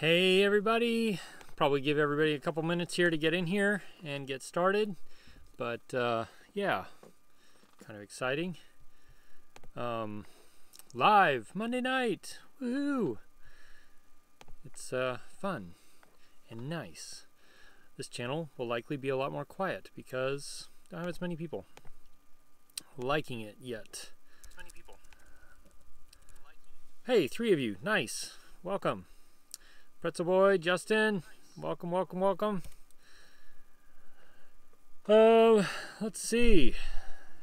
Hey everybody, probably give everybody a couple minutes here to get in here and get started, but yeah, kind of exciting. Live Monday night, woohoo! It's fun and nice. This channel will likely be a lot more quiet because I don't have as many people liking it yet. Hey, three of you, nice, welcome. Pretzel Boy, Justin, welcome, welcome, welcome. Let's see.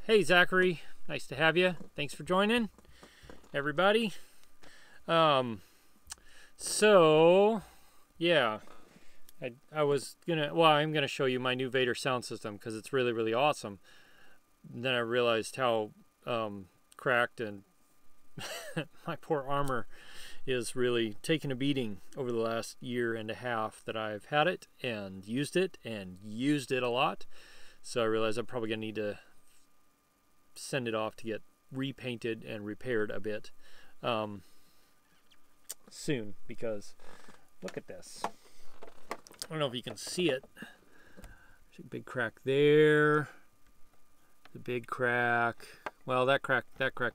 Hey, Zachary, nice to have you. Thanks for joining, everybody. So, yeah, I was gonna, well, I'm gonna show you my new Vader sound system because it's really, really awesome. Then I realized how cracked and my poor armor is really taking a beating over the last year and a half that I've had it and used it a lot. So I realized I'm probably going to need to send it off to get repainted and repaired a bit soon, because look at this. I don't know if you can see it. There's a big crack there. The big crack. Well, that crack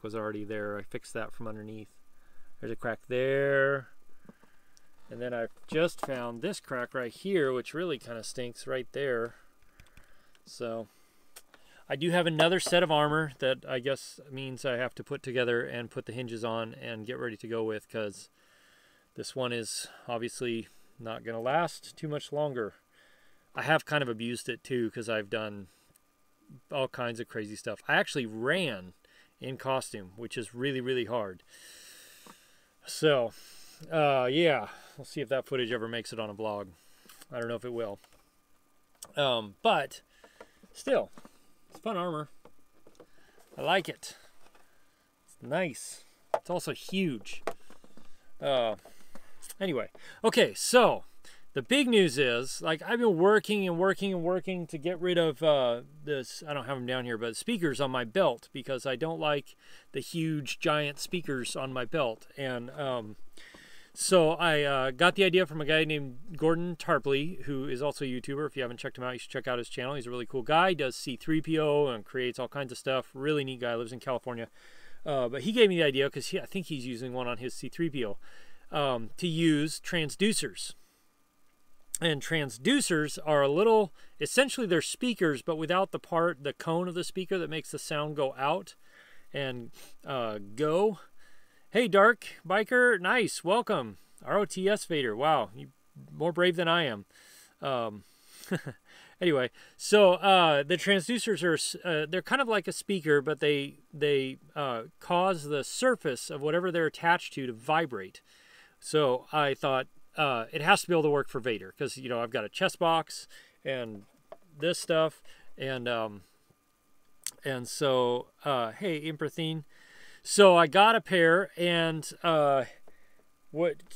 was already there. I fixed that from underneath. There's a crack there. And then I've just found this crack right here, which really kind of stinks right there. So I do have another set of armor that I guess means I have to put together and put the hinges on and get ready to go with, because this one is obviously not going to last too much longer. I have kind of abused it too, because I've done all kinds of crazy stuff. I actually ran in costume, which is really, really hard. So, yeah, we'll see if that footage ever makes it on a vlog. I don't know if it will. But still, it's fun armor. I like it. It's nice. It's also huge. Anyway, okay, so the big news is, like, I've been working and working and working to get rid of this, I don't have them down here, but speakers on my belt, because I don't like the huge giant speakers on my belt. And so I got the idea from a guy named Gordon Tarpley, who is also a YouTuber. If you haven't checked him out, you should check out his channel. He's a really cool guy. He does C3PO and creates all kinds of stuff. Really neat guy, lives in California. But he gave me the idea, because I think he's using one on his C3PO, to use transducers. And transducers are a little, essentially they're speakers, but without the part, the cone of the speaker that makes the sound go out and go. Hey, Dark Biker, nice, welcome. ROTS Vader, wow, you more brave than I am. Anyway, so the transducers are, they're kind of like a speaker, but they cause the surface of whatever they're attached to vibrate. So I thought, it has to be able to work for Vader, because, you know, I've got a chest box and this stuff, and so hey, Imprathine. So I got a pair and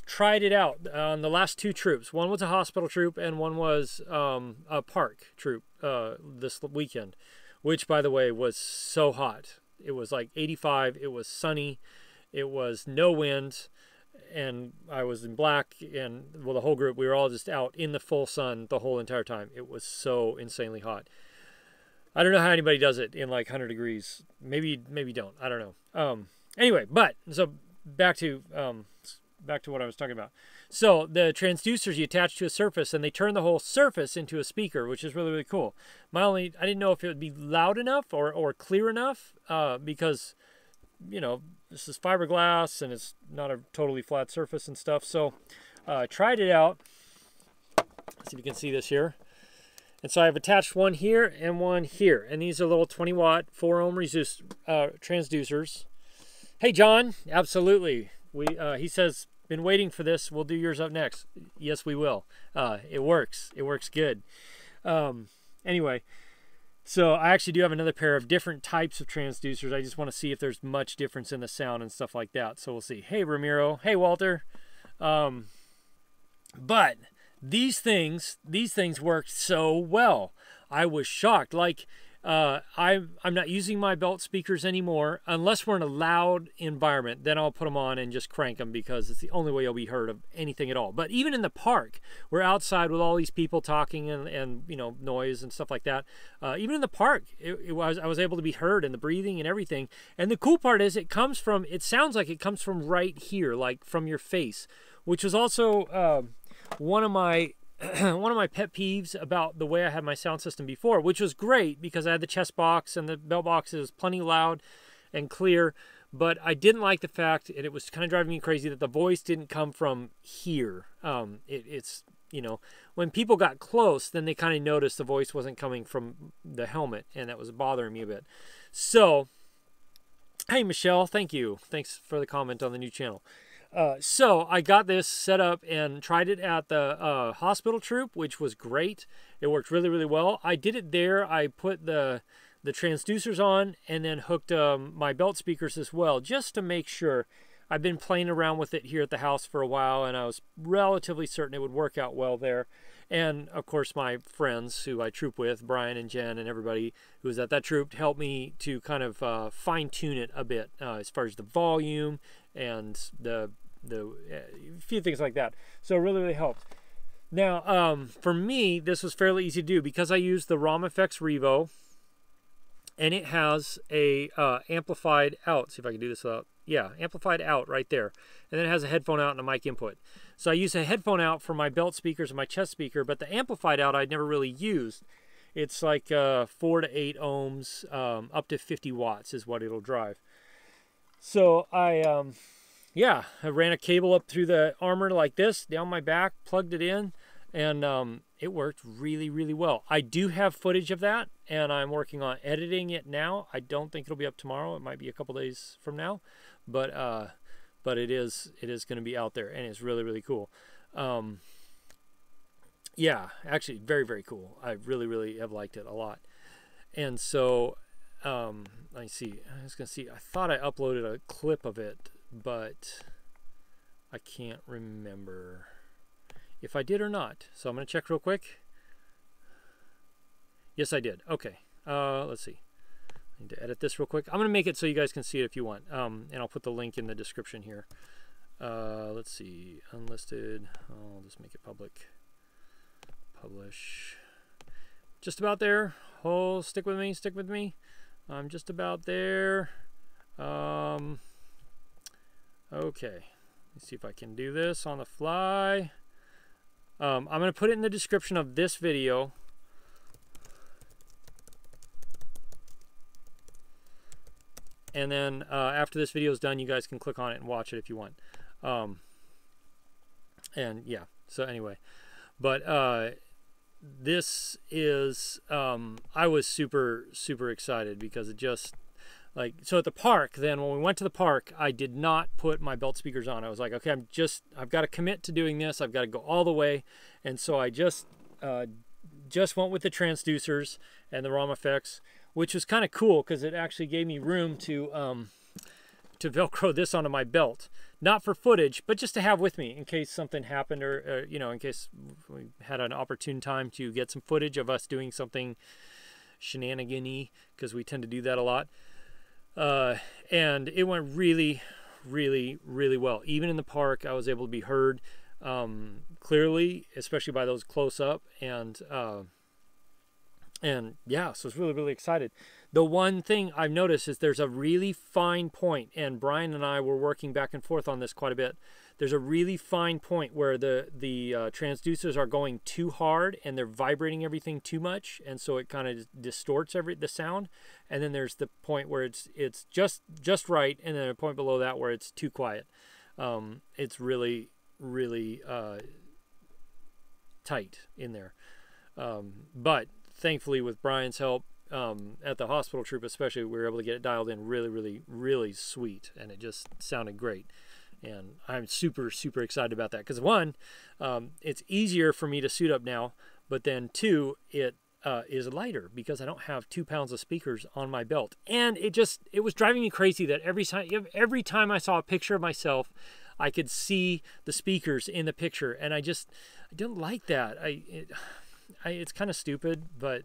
tried it out on the last two troops. One was a hospital troop and one was a park troop this weekend, which, by the way, was so hot. It was like 85. It was sunny. It was no wind. And I was in black, and, well, the whole group, we were all just out in the full sun the whole entire time. It was so insanely hot. I don't know how anybody does it in like 100 degrees. Maybe don't. I don't know. Anyway, but so back to what I was talking about. So the transducers you attach to a surface, and they turn the whole surface into a speaker, which is really, really cool. I didn't know if it would be loud enough or clear enough, because, you know, this is fiberglass and it's not a totally flat surface and stuff. So I tried it out. Let's see if you can see this here. And so I've attached one here and one here. And these are little 20-watt, 4-ohm transducers. Hey, John. Absolutely. He says, been waiting for this. We'll do yours up next. Yes, we will. It works. It works good. Anyway. So I actually do have another pair of different types of transducers. I just want to see if there's much difference in the sound and stuff like that. So we'll see. Hey, Ramiro. Hey, Walter. But these things worked so well. I was shocked. Like, I'm not using my belt speakers anymore unless we're in a loud environment. Then I'll put them on and just crank them because it's the only way you'll be heard of anything at all. But even in the park, we're outside with all these people talking and you know, noise and stuff like that. Even in the park, I was able to be heard, and the breathing and everything. And the cool part is it comes from, it sounds like it comes from right here, like from your face, which was also one of my pet peeves about the way I had my sound system before, which was great because I had the chest box and the bell box is plenty loud and clear, but I didn't like the fact, and it was kind of driving me crazy, that the voice didn't come from here. It's, you know, when people got close, then they kind of noticed the voice wasn't coming from the helmet, and that was bothering me a bit. So, hey, Michelle, thank you. Thanks for the comment on the new channel. So I got this set up and tried it at the hospital troop, which was great. It worked really, really well. I did it there. I put the transducers on and then hooked my belt speakers as well, just to make sure. I've been playing around with it here at the house for a while, and I was relatively certain it would work out well there. And, of course, my friends who I troop with, Brian and Jen and everybody who was at that troop, helped me to kind of fine-tune it a bit as far as the volume and the few things like that. So it really, really helped. Now, for me, this was fairly easy to do because I used the ROM FX Revo, and it has a amplified out. See if I can do this without... Yeah, amplified out right there. And then it has a headphone out and a mic input. So I use a headphone out for my belt speakers and my chest speaker, but the amplified out I'd never really used. It's like 4 to 8 ohms, up to 50 watts is what it'll drive. So I ran a cable up through the armor like this, down my back, plugged it in, and it worked really, really well. I do have footage of that, and I'm working on editing it now. I don't think it'll be up tomorrow. It might be a couple days from now. But it is going to be out there, and it's really, really cool. Yeah, actually very, very cool. I really, really have liked it a lot. And so, let me see. I was going to see. I thought I uploaded a clip of it, but I can't remember if I did or not. So I'm going to check real quick. Yes, I did. Okay. Let's see. I need to edit this real quick. I'm going to make it so you guys can see it if you want. And I'll put the link in the description here. Let's see. Unlisted. I'll just make it public. Publish. Just about there. Oh, stick with me. Stick with me. I'm just about there. Okay. Let's see if I can do this on the fly. I'm going to put it in the description of this video. And then after this video is done, you guys can click on it and watch it if you want. And yeah, so anyway. But this is, I was super, super excited because it just, like, so at the park then, when we went to the park, I did not put my belt speakers on. I was like, okay, I've got to commit to doing this. I've got to go all the way. And so I just went with the transducers and the ROM effects, which was kind of cool because it actually gave me room to Velcro this onto my belt. Not for footage, but just to have with me in case something happened or you know, in case we had an opportune time to get some footage of us doing something shenanigan-y, because we tend to do that a lot. And it went really, really, really well. Even in the park, I was able to be heard clearly, especially by those close up. And yeah, so I was really, really excited. The one thing I've noticed is there's a really fine point, and Brian and I were working back and forth on this quite a bit. There's a really fine point where the transducers are going too hard and they're vibrating everything too much, and so it kind of distorts the sound. And then there's the point where it's just right, and then a point below that where it's too quiet. It's really, really tight in there. But thankfully, with Brian's help, at the hospital troop especially, we were able to get it dialed in really, really, really sweet, and it just sounded great. And I'm super, super excited about that because one, it's easier for me to suit up now, but then two, it is lighter because I don't have 2 pounds of speakers on my belt. And it was driving me crazy that every time I saw a picture of myself, I could see the speakers in the picture, and I don't like that. It's kind of stupid, but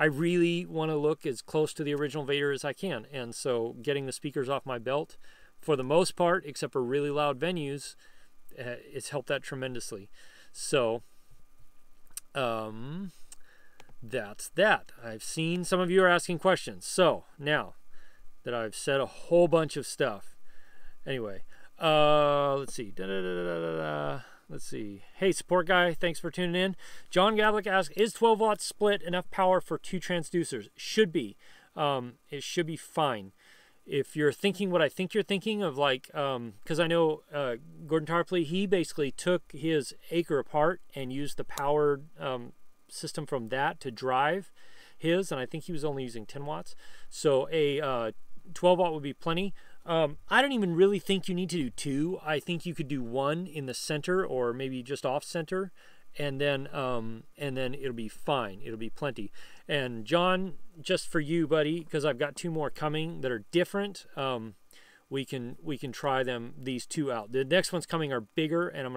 I really want to look as close to the original Vader as I can. And so getting the speakers off my belt, for the most part, except for really loud venues, it's helped that tremendously. So that's that. I've seen some of you are asking questions. So now that I've said a whole bunch of stuff. Anyway, let's see. Let's see. Hey, support guy, thanks for tuning in. John Gavlik asks, is 12 watts split enough power for 2 transducers? Should be. It should be fine. If you're thinking what I think you're thinking of, like, because I know Gordon Tarpley, he basically took his acre apart and used the power system from that to drive his, and I think he was only using 10 watts. So a 12 watt would be plenty. I don't even really think you need to do 2. I think you could do 1 in the center or maybe just off center, and then it'll be fine. It'll be plenty. And John, just for you, buddy, because I've got 2 more coming that are different. We can try them, these 2 out. The next ones coming are bigger, and I'm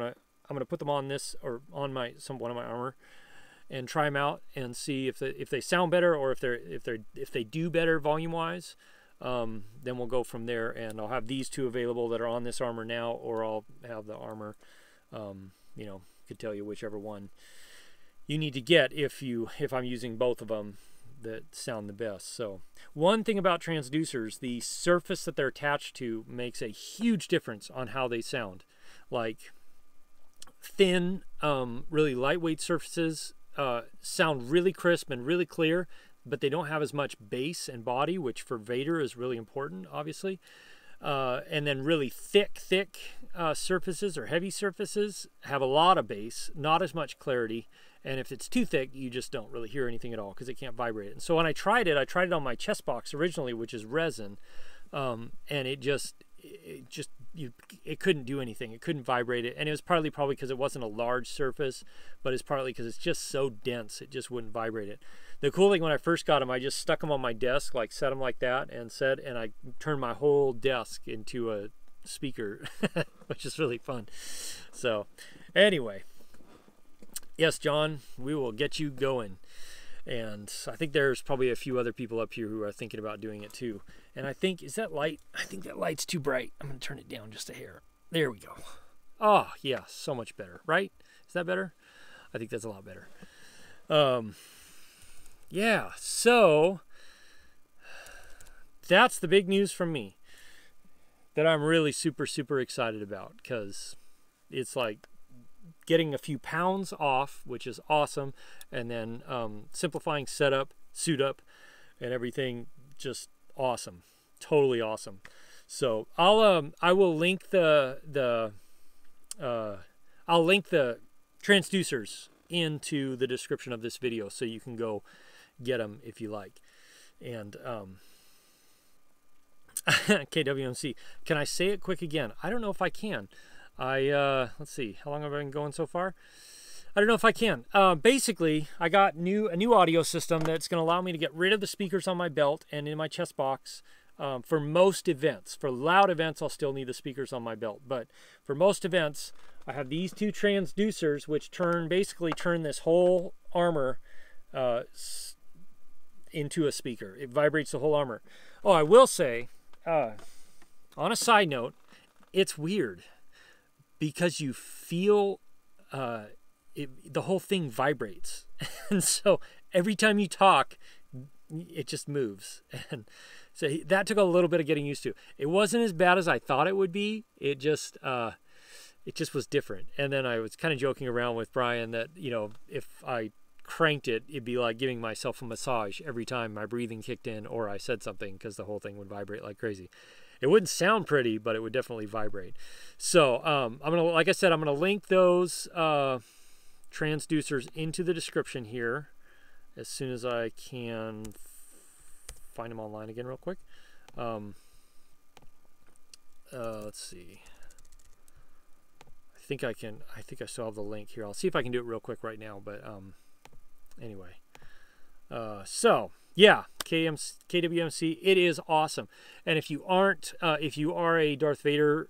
gonna put them on this or on my one of my armor and try them out and see if they sound better or if they do better volume wise. Then we'll go from there, and I'll have these 2 available that are on this armor now, or I'll have the armor, you know, could tell you whichever one you need to get if I'm using both of them that sound the best. So one thing about transducers, the surface that they're attached to makes a huge difference on how they sound. Like thin, really lightweight surfaces sound really crisp and really clear, but they don't have as much base and body, which for Vader is really important, obviously. And then really thick surfaces or heavy surfaces have a lot of base, not as much clarity. And if it's too thick, you just don't really hear anything at all because it can't vibrate. And so when I tried it on my chest box originally, which is resin, and it couldn't do anything. It couldn't vibrate it. And it was partly probably because it wasn't a large surface, but it's partly because it's just so dense, it just wouldn't vibrate it. The cool thing when I first got them, I just stuck them on my desk, like set them like that, and I turned my whole desk into a speaker, which is really fun. So anyway, yes, John, we will get you going. And I think there's probably a few other people up here who are thinking about doing it too. And I think, is that light? I think that light's too bright. I'm going to turn it down just a hair. There we go. Oh, yeah, so much better, right? Is that better? I think that's a lot better. Yeah, so that's the big news from me that I'm really super, super excited about, because it's like getting a few pounds off, which is awesome, and then simplifying setup, suit up, and everything, just awesome, totally awesome. So I'll I will link I'll link the transducers into the description of this video, so you can go get them if you like. And KWMC, can I say it quick again? I don't know if I can. Let's see, how long have I been going so far? I don't know if I can. Basically, I got a new audio system that's going to allow me to get rid of the speakers on my belt and in my chest box for most events. For loud events, I'll still need the speakers on my belt. But for most events, I have these 2 transducers, which basically turn this whole armor into a speaker. It vibrates the whole armor. Oh, I will say, on a side note, it's weird, because you feel the whole thing vibrates. And so every time you talk, it just moves. And so that took a little bit of getting used to. It wasn't as bad as I thought it would be. It just was different. And then I was kind of joking around with Brian that, you know, if I cranked it, it'd be like giving myself a massage every time my breathing kicked in or I said something, because the whole thing would vibrate like crazy. It wouldn't sound pretty, but it would definitely vibrate. So like I said, I'm gonna link those transducers into the description here as soon as I can find them online again real quick. Let's see. I think I still have the link here. I'll see if I can do it real quick right now, but anyway. So yeah, KWMC, it is awesome. And if you aren't, if you are a Darth Vader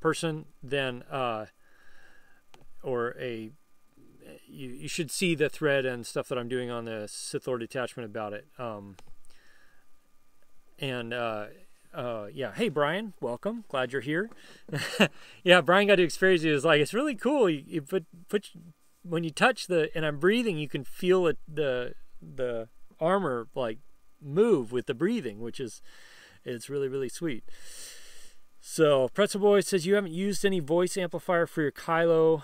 person, then or a you should see the thread and stuff that I'm doing on the Sith Lord Detachment about it. Yeah, hey Brian, welcome. Glad you're here. Yeah, Brian got to experience it. It was like, it's really cool. You put when you touch the, and I'm breathing, you can feel it, the armor like move with the breathing, which is, it's really, really sweet. So Pretzel Boy says, you haven't used any voice amplifier for your Kylo.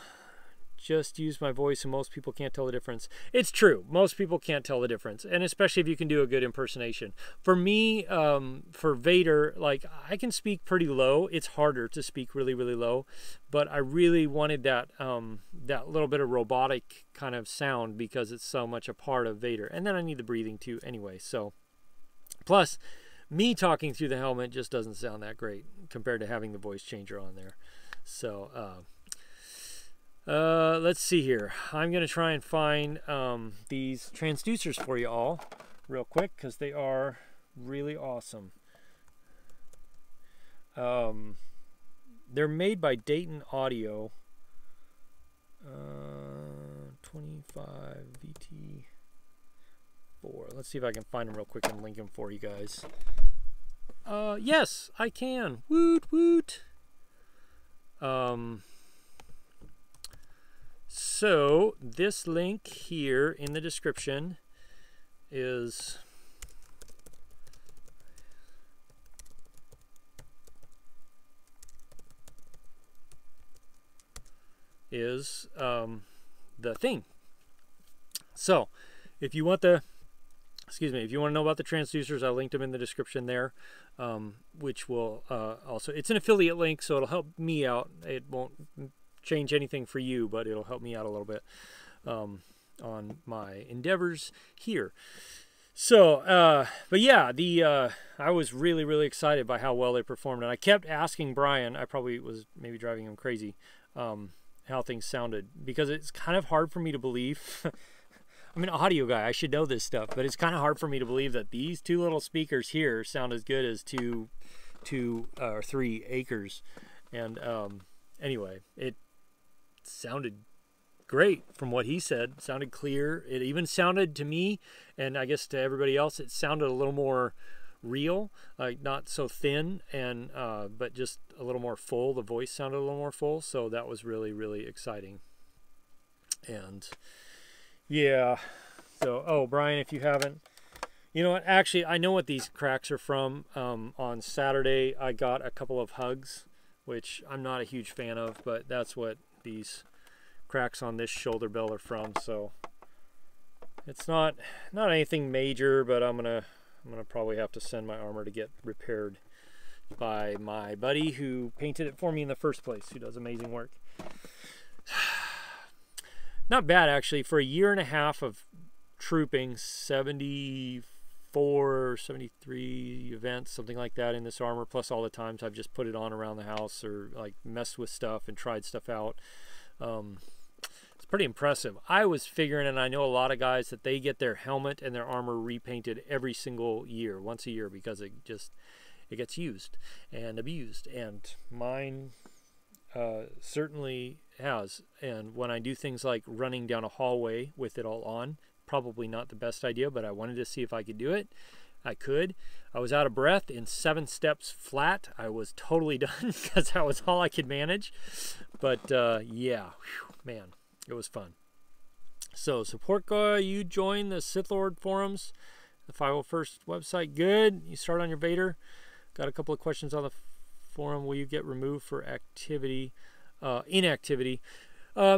Just use my voice, and most people can't tell the difference. It's true. Most people can't tell the difference, and especially if you can do a good impersonation. For me, for Vader, like, I can speak pretty low. It's harder to speak really, really low, but I really wanted that that little bit of robotic kind of sound because it's so much a part of Vader. And then I need the breathing too anyway. So, plus, me talking through the helmet just doesn't sound that great compared to having the voice changer on there. So, let's see here. I'm going to try and find these transducers for you all real quick because they are really awesome. They're made by Dayton Audio. 25 VT4. Let's see if I can find them real quick and link them for you guys. Yes, I can. Woot, woot. So this link here in the description is the thing. So if you want the, excuse me, if you want to know about the transducers, I linked them in the description there, which will also, it's an affiliate link, so it'll help me out. It won't change anything for you, but it'll help me out a little bit on my endeavors here. So but yeah, the I was really, really excited by how well they performed, and I kept asking Brian, I probably was maybe driving him crazy, how things sounded, because it's kind of hard for me to believe. I'm an audio guy, I should know this stuff, but it's kind of hard for me to believe that these two little speakers here sound as good as two or three acres. And anyway, it sounded great from what he said. It sounded clear. It even sounded to me, and I guess to everybody else, it sounded a little more real, like not so thin, and but just a little more full. The voice sounded a little more full, so that was really, really exciting. And yeah, so oh, Brian, if you haven't, you know what? Actually, I know what these cracks are from. On Saturday, I got a couple of hugs, which I'm not a huge fan of, but that's what these cracks on this shoulder bell are from. So it's not anything major, but I'm gonna probably have to send my armor to get repaired by my buddy who painted it for me in the first place, who does amazing work. Not bad, actually, for a year and a half of trooping, 73 events, something like that, in this armor, plus all the times I've just put it on around the house or like messed with stuff and tried stuff out. It's pretty impressive. I was figuring, and I know a lot of guys, that they get their helmet and their armor repainted every single year, once a year, because it gets used and abused, and mine certainly has. And when I do things like running down a hallway with it all on, probably not the best idea, but I wanted to see if I could do it. I could. I was out of breath in 7 steps flat. I was totally done because that was all I could manage. But yeah, whew, man, it was fun. So support, you join the Sith Lord forums, the 501st website. Good. You start on your Vader. Got a couple of questions on the forum. Will you get removed for activity, inactivity?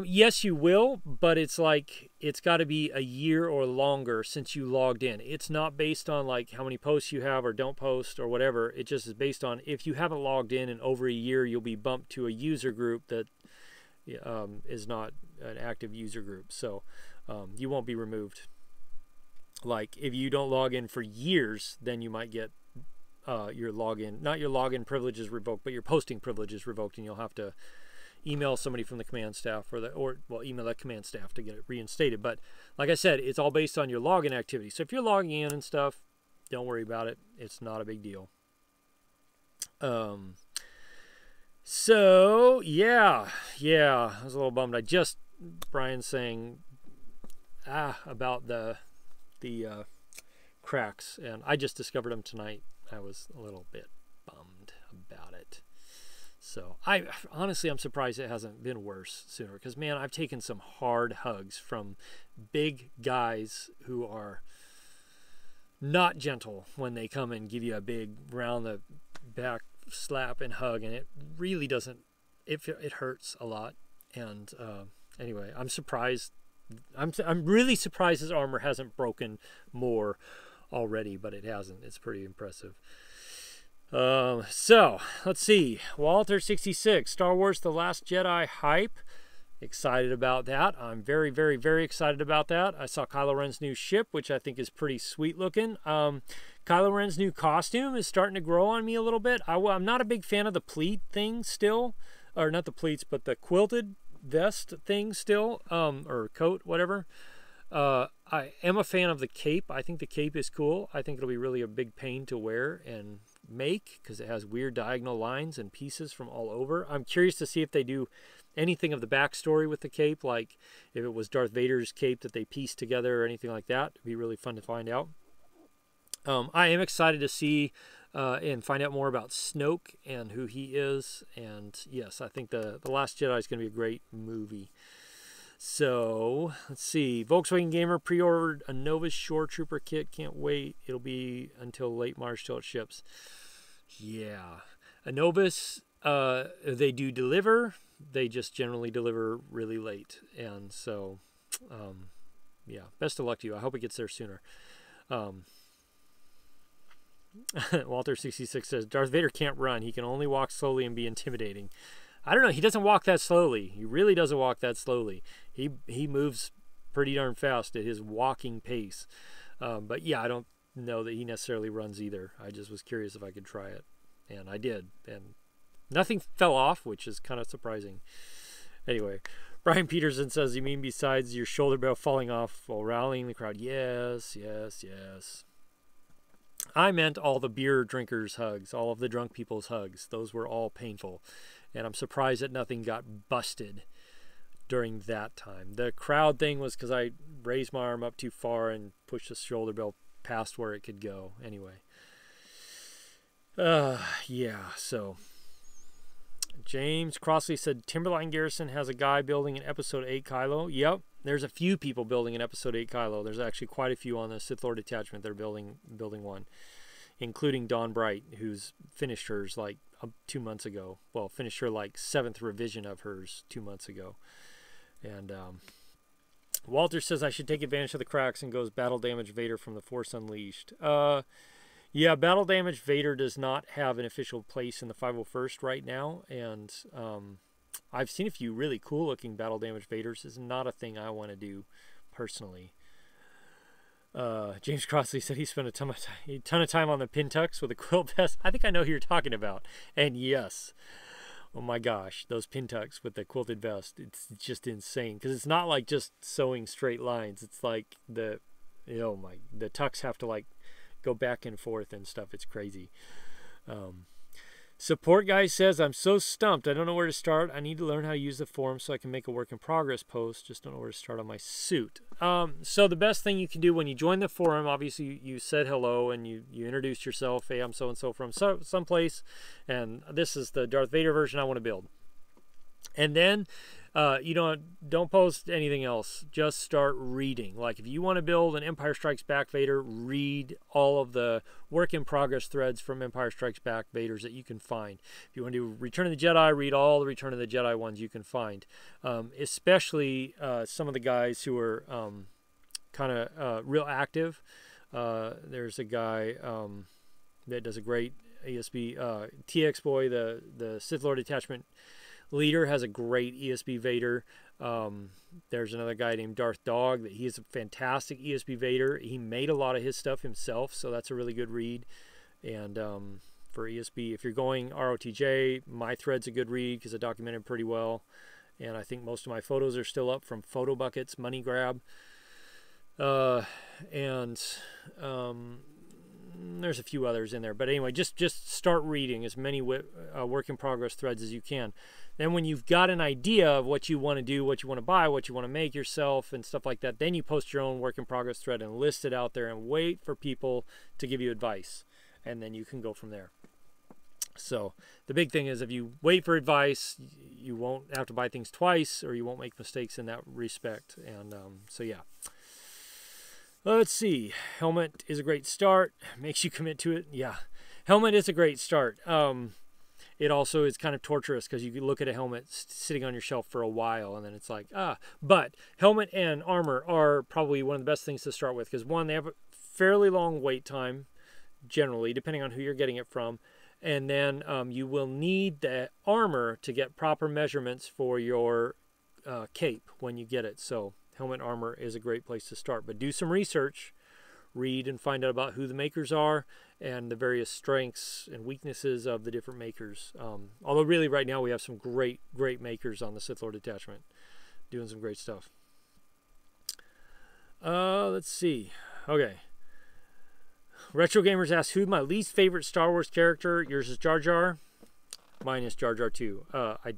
Yes, you will, but it's like, it's got to be a year or longer since you logged in. It's not based on like how many posts you have or don't post or whatever. It just is based on if you haven't logged in over a year, you'll be bumped to a user group that is not an active user group. So you won't be removed. Like if you don't log in for years, then you might get your login, not your login privileges revoked, but your posting privileges revoked, and you'll have to email somebody from the command staff, or email that command staff to get it reinstated. But like I said, it's all based on your login activity. So if you're logging in and stuff, don't worry about it. It's not a big deal. So yeah, I was a little bummed. Brian's saying about the cracks, and I just discovered them tonight. I was a little bit bummed about it. So I honestly, I'm surprised it hasn't been worse sooner, because man, I've taken some hard hugs from big guys who are not gentle when they come and give you a big round the back slap and hug, and it really doesn't, it hurts a lot. And anyway, I'm surprised, I'm really surprised his armor hasn't broken more already, but it hasn't. It's pretty impressive. So let's see. Walter 66, Star Wars The Last Jedi hype. Excited about that. I'm very, very, very excited about that. I saw Kylo Ren's new ship, which I think is pretty sweet looking. Kylo Ren's new costume is starting to grow on me a little bit. I'm not a big fan of the pleat thing still, or not the pleats, but the quilted vest thing still, or coat, whatever. I am a fan of the cape. I think the cape is cool. I think it'll be really a big pain to wear and make, because it has weird diagonal lines and pieces from all over. I'm curious to see if they do anything of the backstory with the cape, like if it was Darth Vader's cape that they pieced together or anything like that. It'd be really fun to find out. I am excited to see and find out more about Snoke and who he is. And yes, I think The Last Jedi is going to be a great movie. So let's see. Volkswagen Gamer pre-ordered a Novus Shore Trooper kit. Can't wait. It'll be until late March till it ships. Yeah. A Novus, they do deliver. They just generally deliver really late. And so, yeah, best of luck to you. I hope it gets there sooner. Walter66 says, Darth Vader can't run. He can only walk slowly and be intimidating. I don't know. He doesn't walk that slowly. He really doesn't walk that slowly. He moves pretty darn fast at his walking pace. But yeah, I don't know that he necessarily runs either. I just was curious if I could try it. And I did. And nothing fell off, which is kind of surprising. Anyway, Brian Peterson says, you mean besides your shoulder belt falling off while rallying the crowd? Yes, yes, yes. I meant all the beer drinkers' hugs, all of the drunk people's hugs. Those were all painful. And I'm surprised that nothing got busted during that time. The crowd thing was because I raised my arm up too far and pushed the shoulder belt past where it could go. Anyway. Yeah, so. James Crossley said, Timberline Garrison has a guy building an Episode 8 Kylo. Yep, there's a few people building an Episode 8 Kylo. There's actually quite a few on the Sith Lord Detachment. They're building one, including Dawn Bright, who's finished hers like 2 months ago. Well, finished her like 7th revision of hers 2 months ago. And Walter says, I should take advantage of the cracks, and goes battle damage Vader from The Force Unleashed. Yeah, battle damage Vader does not have an official place in the 501st right now. And I've seen a few really cool looking battle damage Vaders. It's not a thing I want to do personally. James Crossley said he spent a ton of time on the pin tucks with a quilt vest. I think I know who you're talking about. And yes, oh my gosh, those pin tucks with the quilted vest. It's just insane, because it's not like just sewing straight lines. It's like the tucks have to like go back and forth and stuff. It's crazy. Support guy says, I'm so stumped. I don't know where to start. I need to learn how to use the forum so I can make a work in progress post. Just don't know where to start on my suit. So the best thing you can do when you join the forum, obviously you said hello and you introduced yourself. Hey, I'm so-and-so from someplace, and this is the Darth Vader version I want to build. And then you don't post anything else. Just start reading. Like if you want to build an Empire Strikes Back Vader, read all of the work in progress threads from Empire Strikes Back Vaders that you can find. If you want to do Return of the Jedi, read all the Return of the Jedi ones you can find. Especially some of the guys who are kind of real active. There's a guy that does a great ESB. THX Boy, the Sith Lord Detachment leader, has a great ESB Vader. There's another guy named Darth Dogg. He is a fantastic ESB Vader. He made a lot of his stuff himself, so that's a really good read. And for ESB, if you're going ROTJ, my thread's a good read because I documented pretty well. And I think most of my photos are still up from Photo Bucket's money grab. And There's a few others in there. But anyway, just start reading as many work-in-progress threads as you can. Then when you've got an idea of what you want to do, what you want to buy, what you want to make yourself, and stuff like that, then you post your own work-in-progress thread and list it out there and wait for people to give you advice. And then you can go from there. So the big thing is, if you wait for advice, you won't have to buy things twice, or you won't make mistakes in that respect. And so, yeah. Let's see. Helmet is a great start. Makes you commit to it. Yeah. Helmet is a great start. It also is kind of torturous, because you can look at a helmet sitting on your shelf for a while, and then it's like, ah. But helmet and armor are probably one of the best things to start with, because one, they have a fairly long wait time, generally, depending on who you're getting it from. And then you will need the armor to get proper measurements for your cape when you get it. So helmet armor is a great place to start. But do some research. Read and find out about who the makers are and the various strengths and weaknesses of the different makers. Although really right now we have some great, great makers on the Sith Lord Detachment doing some great stuff. Let's see. Okay. Retro Gamers asks, who my least favorite Star Wars character? Yours is Jar Jar. Mine is Jar Jar too. I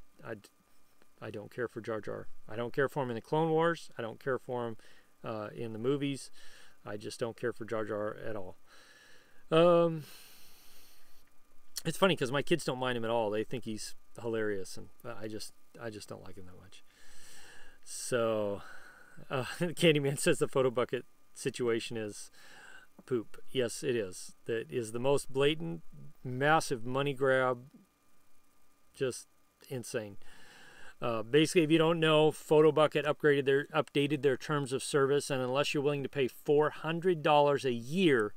don't care for Jar Jar. I don't care for him in the Clone Wars. I don't care for him in the movies. I just don't care for Jar Jar at all. It's funny because my kids don't mind him at all. They think he's hilarious, and I just don't like him that much. So, Candyman says the photo bucket situation is poop. Yes, it is. That is the most blatant, massive money grab. Just insane. Basically, if you don't know, Photo Bucket updated their terms of service, and unless you're willing to pay $400 a year,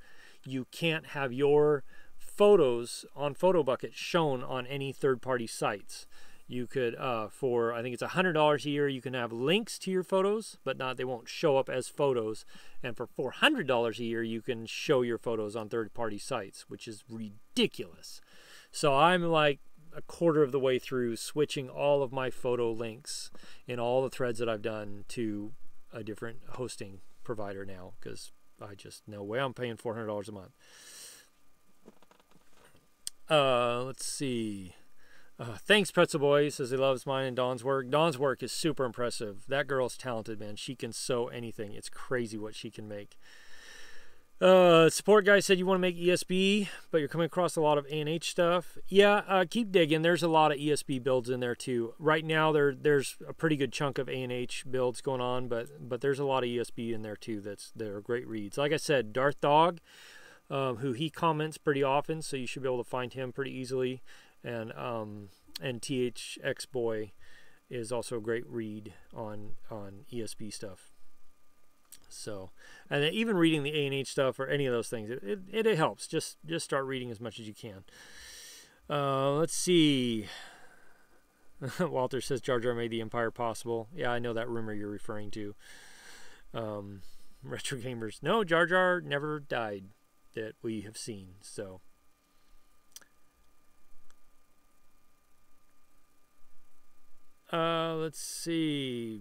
you can't have your photos on Photo Bucket shown on any third-party sites. You could, for I think it's $100 a year, you can have links to your photos, but they won't show up as photos. And for $400 a year, you can show your photos on third-party sites, which is ridiculous. So I'm like a quarter of the way through switching all of my photo links in all the threads that I've done to a different hosting provider now, because I just, no way I'm paying $400 a month. Let's see. Thanks, Pretzel Boy, says he loves mine and Dawn's work. Dawn's work is super impressive. That girl's talented, man. She can sew anything. It's crazy what she can make. Support guy said you want to make ESB, but you're coming across a lot of A&H stuff. Yeah, keep digging. There's a lot of ESB builds in there, too. Right now, there's a pretty good chunk of A&H builds going on, but there's a lot of ESB in there, too. They're great reads. Like I said, Darth Dogg, who he comments pretty often, so you should be able to find him pretty easily. And THX Boy is also a great read on ESB stuff. So, and then even reading the A&H stuff or any of those things, it helps. Just start reading as much as you can. Let's see. Walter says Jar Jar made the Empire possible. Yeah, I know that rumor you're referring to. Retro Gamers, no, Jar Jar never died that we have seen. So. Let's see.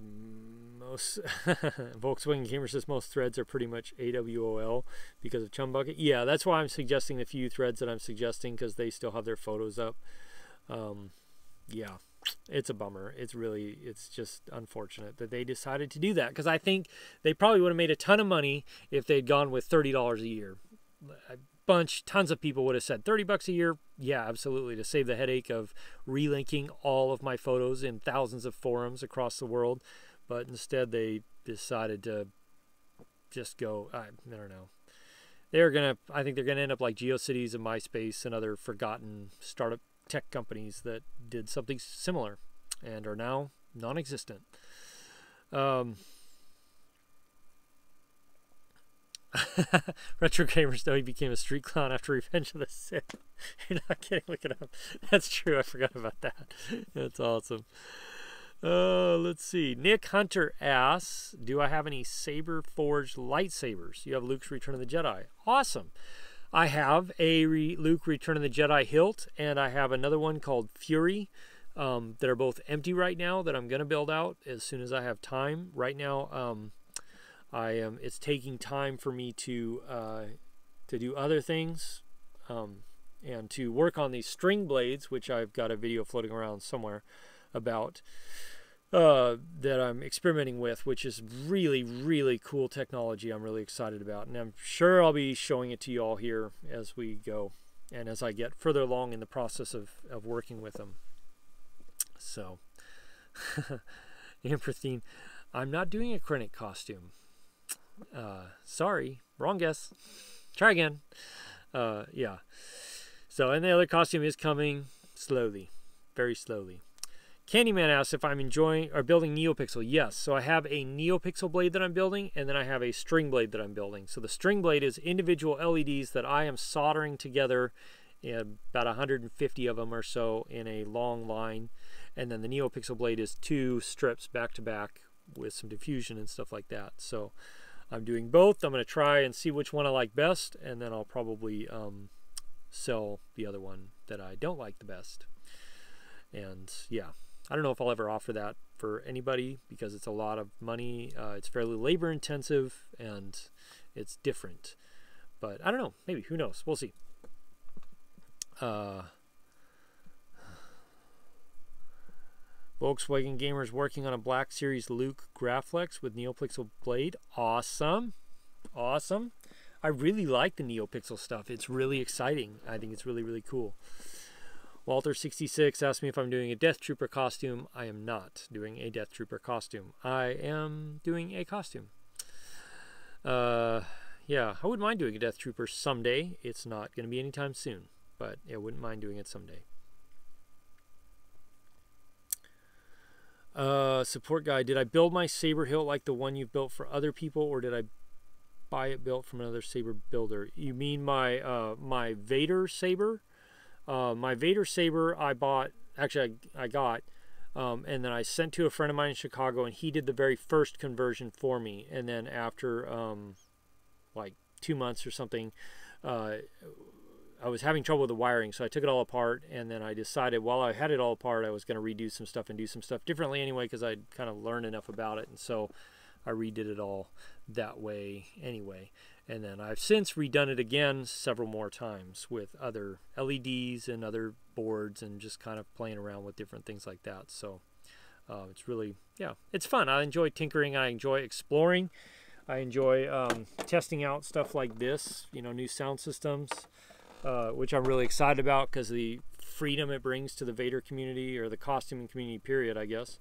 Most Volkswagen Gamer says most threads are pretty much AWOL because of Chumbucket. Yeah, that's why I'm suggesting the few threads that I'm suggesting, because they still have their photos up. Yeah, it's a bummer. It's just unfortunate that they decided to do that, because I think they probably would have made a ton of money if they'd gone with $30 a year. Tons of people would have said 30 bucks a year. Yeah, absolutely, to save the headache of relinking all of my photos in thousands of forums across the world. But instead they decided to just go, I don't know. I think they're gonna end up like GeoCities and MySpace and other forgotten startup tech companies that did something similar and are now non-existent. Retro Gamers, though, he became a street clown after Revenge of the Sith. You're not kidding, look it up. That's true, I forgot about that. That's awesome. Let's see. Nick Hunter asks, do I have any saber forged lightsabers? You have Luke's Return of the Jedi. Awesome. I have a Luke Return of the Jedi hilt, and I have another one called Fury, that are both empty right now, that I'm going to build out as soon as I have time. Right now, it's taking time for me to to do other things, and to work on these string blades, which I've got a video floating around somewhere about, that I'm experimenting with, which is really, really cool technology I'm really excited about. And I'm sure I'll be showing it to you all here as we go and as I get further along in the process of working with them. So, Amberthine, I'm not doing a Krennic costume. Sorry, wrong guess. Try again. Yeah. So, and the other costume is coming slowly, very slowly. Candyman asks if I'm enjoying or building neopixel. Yes, so I have a neopixel blade that I'm building, and then I have a string blade that I'm building. So the string blade is individual LEDs that I am soldering together, about 150 of them or so in a long line. And then the neopixel blade is 2 strips back to back with some diffusion and stuff like that. So I'm doing both. I'm going to try and see which one I like best, and then I'll probably sell the other one that I don't like the best. And yeah. I don't know if I'll ever offer that for anybody because it's a lot of money. It's fairly labor intensive and it's different. But I don't know. Maybe. Who knows? We'll see. Volkswagen Gamer's working on a Black Series Luke Graflex with neopixel blade. Awesome. Awesome. I really like the neopixel stuff. It's really exciting. I think it's really, really cool. Walter66 asked me if I'm doing a Death Trooper costume. I am not doing a Death Trooper costume. I am doing a costume. Yeah, I wouldn't mind doing a Death Trooper someday. It's not going to be anytime soon, but I wouldn't mind doing it someday. Support guy, did I build my saber hilt like the one you've built for other people, or did I buy it built from another saber builder? You mean my Vader saber? My Vader saber I bought, actually I got, and then I sent to a friend of mine in Chicago, and he did the very first conversion for me. And then after like 2 months or something, I was having trouble with the wiring, so I took it all apart. And then I decided while I had it all apart, I was going to redo some stuff and do some stuff differently anyway, because I'd kind of learned enough about it. And so I redid it all that way anyway. And then I've since redone it again several more times with other LEDs and other boards and just kind of playing around with different things like that. So it's really, yeah, it's fun. I enjoy tinkering. I enjoy exploring. I enjoy testing out stuff like this, you know, new sound systems, which I'm really excited about because the freedom it brings to the Vader community, or the costuming community period, I guess.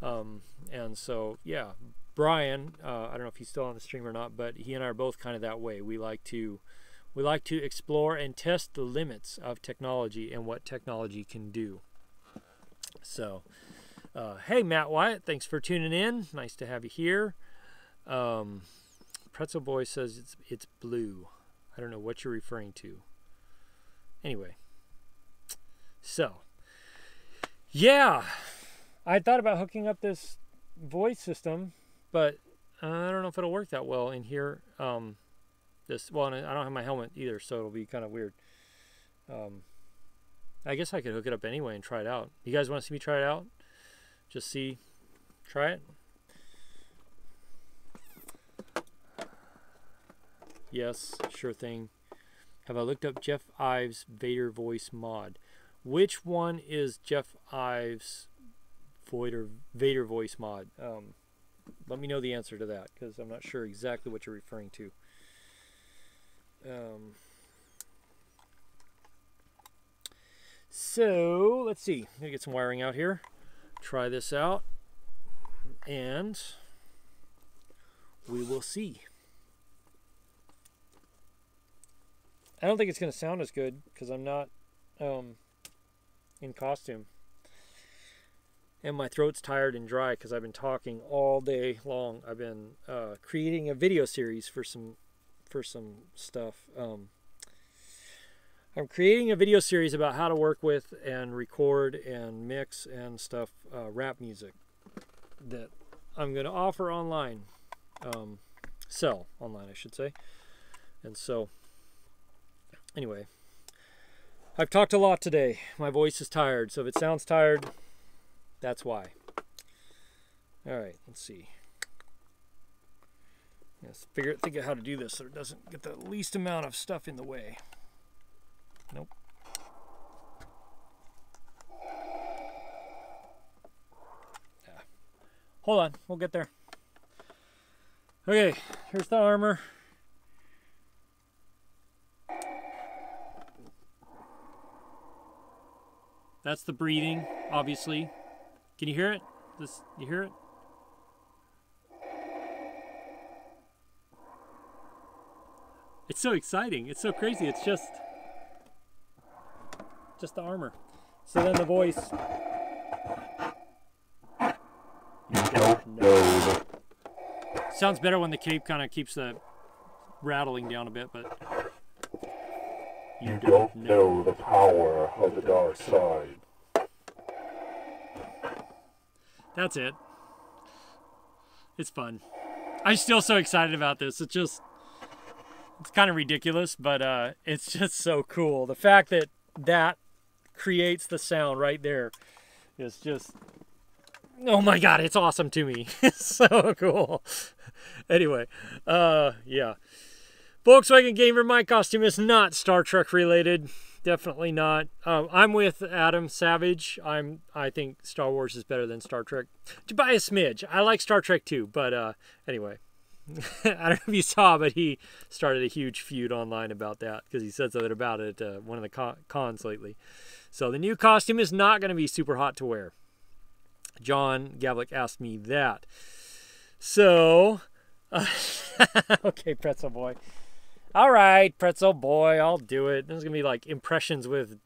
And so, yeah. Brian, I don't know if he's still on the stream or not, but he and I are both kind of that way. We like to explore and test the limits of technology and what technology can do. So, hey, Matt Wyatt, thanks for tuning in. Nice to have you here. Pretzel Boy says it's blue. I don't know what you're referring to. Anyway, so yeah, I thought about hooking up this voice system, but I don't know if it'll work that well in here. Well, and I don't have my helmet either, so it'll be kind of weird. I guess I could hook it up anyway and try it out. You guys want to see me try it out? Just see, try it. Yes, sure thing. Have I looked up Jeff Ives Vader voice mod? Which one is Jeff Ives Vader voice mod? Let me know the answer to that, because I'm not sure exactly what you're referring to. So let's see. Let me get some wiring out here. Try this out, and we will see. I don't think it's going to sound as good because I'm not in costume. And my throat's tired and dry because I've been talking all day long. I've been creating a video series for some stuff. I'm creating a video series about how to work with and record and mix and stuff rap music that I'm going to offer online, sell online, I should say. And so, anyway, I've talked a lot today. My voice is tired, so if it sounds tired, that's why. All right, let's see. Let's think of how to do this so it doesn't get the least amount of stuff in the way. Nope. Yeah. Hold on, we'll get there. Okay, here's the armor. That's the breathing, obviously. Can you hear it? This, you hear it? It's so exciting. It's so crazy. It's just the armor. So then the voice. No. Sounds better when the cape kind of keeps the rattling down a bit, but. You don't know the power of the dark side. That's it. It's fun. I'm still so excited about this. It's just, it's kind of ridiculous, but it's just so cool. The fact that that creates the sound right there is just, oh my God, it's awesome to me. It's so cool. Anyway, yeah. Volkswagen Gamer, my costume is not Star Trek related. Definitely not. I'm with Adam Savage. I think Star Wars is better than Star Trek. By a smidge. I like Star Trek too, but anyway. I don't know if you saw, but he started a huge feud online about that because he said something about it at one of the cons lately. So the new costume is not going to be super hot to wear. John Gavlik asked me that. So, okay, Pretzel Boy. All right, Pretzel Boy, I'll do it. There's gonna be like impressions with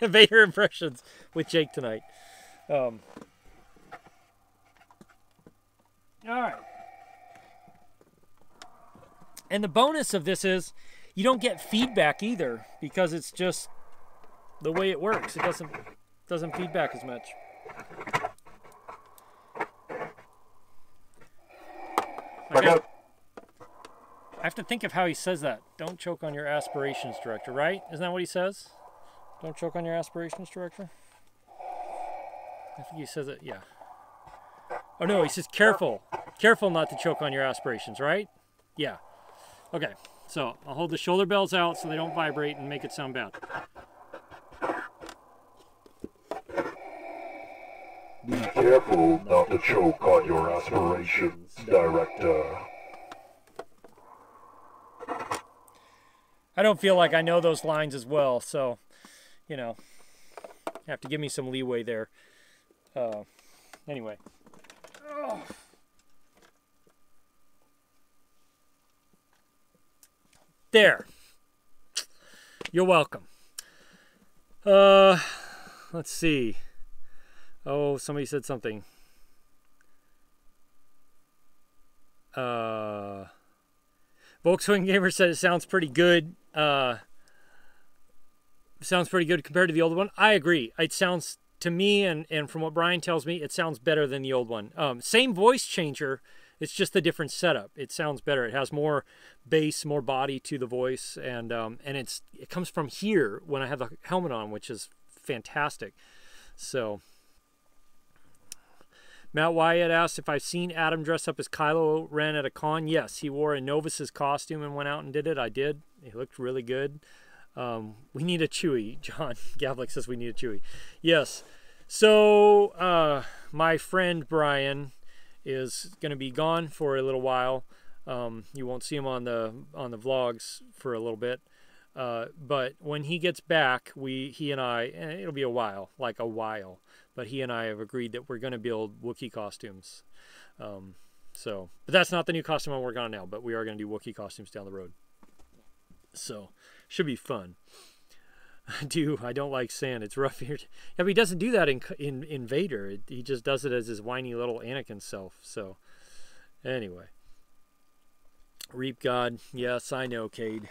Vader impressions with Jake tonight. All right. And the bonus of this is you don't get feedback either because it's just the way it works. It doesn't feedback as much. Okay. I have to think of how he says that. Don't choke on your aspirations, director, right? Isn't that what he says? Don't choke on your aspirations, director? I think he says it, yeah. Oh, no, he says careful. Careful not to choke on your aspirations, right? Yeah. Okay, so I'll hold the shoulder bells out so they don't vibrate and make it sound bad. Be careful not to choke on your aspirations, director. I don't feel like I know those lines as well, so, you know, you have to give me some leeway there. Anyway. Oh. There. You're welcome. Let's see. Oh, somebody said something. Volkswagen Gamer said it sounds pretty good. Sounds pretty good compared to the old one. I agree. It sounds, to me, and from what Brian tells me, it sounds better than the old one. Same voice changer, it's just a different setup. It sounds better. It has more bass, more body to the voice, and it comes from here when I have the helmet on, which is fantastic. So, Matt Wyatt asked if I've seen Adam dress up as Kylo Ren at a con. Yes, he wore a Novus's costume and went out and did it. I did. He looked really good. We need a Chewie. John Gavlik says we need a Chewie. Yes. So my friend Brian is going to be gone for a little while. You won't see him on the vlogs for a little bit. But when he gets back, he and I, it'll be a while, like a while. But he and I have agreed that we're going to build Wookiee costumes. But that's not the new costume I'm working on now, but we are going to do Wookiee costumes down the road. So, should be fun. I don't like sand. It's rough here. Yeah, but he doesn't do that in Vader. He just does it as his whiny little Anakin self. So, anyway. Reap God. Yes, I know, Cade.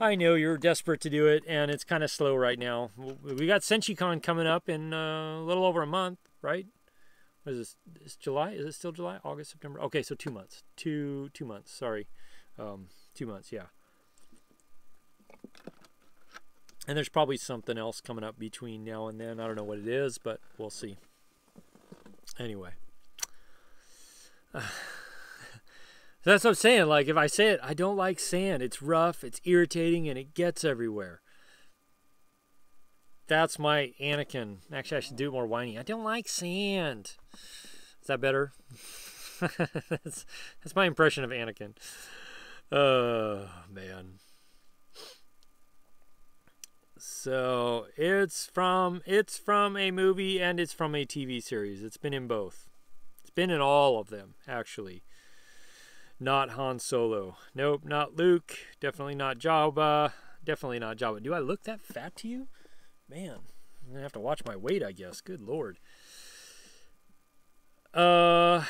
I know you're desperate to do it, and it's kind of slow right now. We got SenshiCon coming up in a little over a month, right? What is this? It's July? Is it still July? August, September? Okay, so 2 months. Two months. Sorry, 2 months. Yeah. And there's probably something else coming up between now and then. I don't know what it is, but we'll see. Anyway. So that's what I'm saying. Like, if I say it, I don't like sand. It's rough, it's irritating, and it gets everywhere. That's my Anakin. Actually, I should do more whining. I don't like sand. Is that better? That's my impression of Anakin. Oh, man. So, it's from a movie and it's from a TV series. It's been in both. It's been in all of them, actually. Not Han Solo. Nope, not Luke. Definitely not Jabba. Definitely not Jabba. Do I look that fat to you? Man, I'm going to have to watch my weight, I guess. Good Lord. Matt